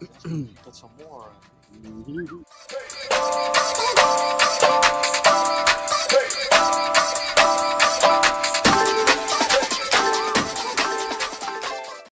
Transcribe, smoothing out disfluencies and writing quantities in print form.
Got some more.